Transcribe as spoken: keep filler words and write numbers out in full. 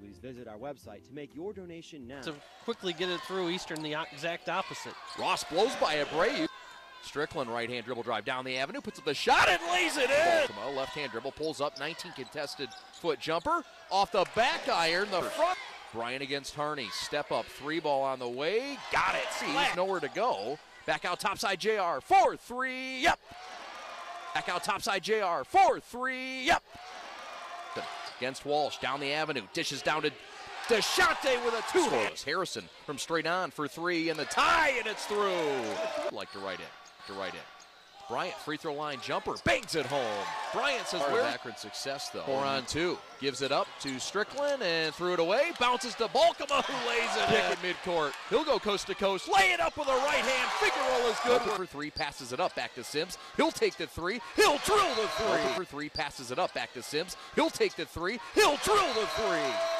Please visit our website to make your donation now. To quickly get it through, Eastern the exact opposite. Ross blows by Abreu. Strickland right-hand dribble drive down the avenue, puts up the shot and lays it in! Baltimore, left-hand dribble, pulls up, nineteen contested foot jumper. Off the back iron, the front. Bryant against Harney, step up, three ball on the way, got it. See, he's nowhere to go. Back out topside J R, four three, yep! Back out topside J R, four three, yep! Against Walsh, down the avenue, dishes down to Deshante with a two. Harrison from straight on for three, and the tie, and it's through. Like to right in, to right in. Bryant, free throw line jumper, bangs it home. Bryant says we're Akron success, though. Four on two, gives it up to Strickland, and threw it away, bounces to Balkema, who lays it in at midcourt. He'll go coast to coast, lay it up with a right hand, Figueroa is good. For three, passes it up back to Sims, he'll take the three, he'll drill the three. For three, passes it up back to Sims, he'll take the three, he'll drill the three.